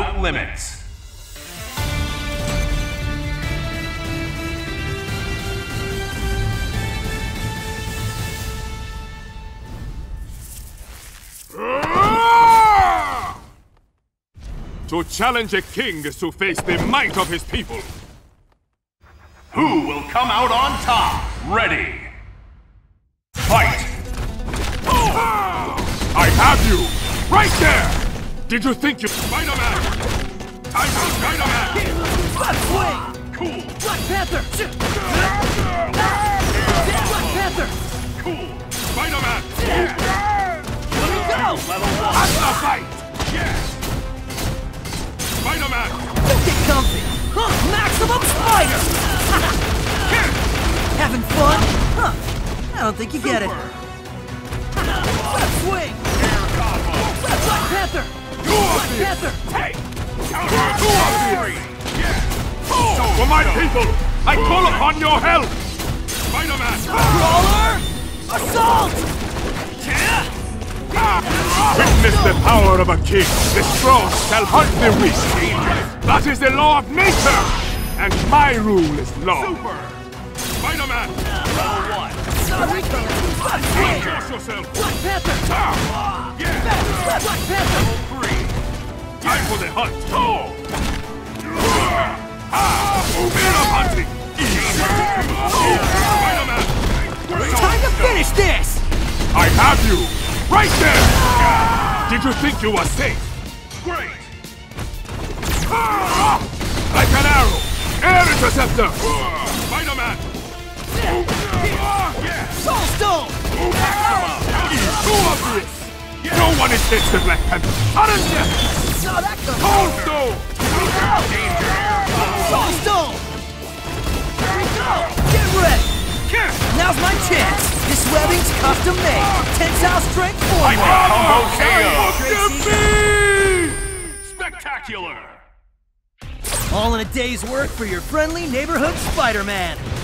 without limits. To challenge a king is to face the might of his people. Who will come out on top? Ready! Fight! Oh! I have you! Right there! Did you think you... Spider-Man! I am Spider-Man! Cool! Black Panther! Black Panther! Cool! Spider-Man! Let me go! That's the fight! Yes! Spider-Man! Don't get comfy! Huh? Maximum Spider! Having fun? Huh? I don't think you get it. Left swing! Air combo! Black Panther! Black Panther! Hey! Counter! For my people, I call upon your help! Spider-Man! Brawler! Assault! Yeah! Witness the power of a king. The strong shall hunt the weak. That is the law of nature, and my rule is law. Super! Spider-Man! Round 1. Sorry, force yourself! Black Panther! Yeah! Black Panther! Level 3. Time for the hunt! Man of hunting! Spider-Man! Time to finish this! I have you! Right there! Did you think you were safe? Great! Like an arrow! Air interceptor! Spider-Man! Soul Stone! No one is against the Black Panther! Out of here! Soul Stone! Soul Stone! Here we go! Get ready! Now's my chance! This webbing's custom made! Tensile strength forward! I spectacular! All in a day's work for your friendly neighborhood Spider-Man!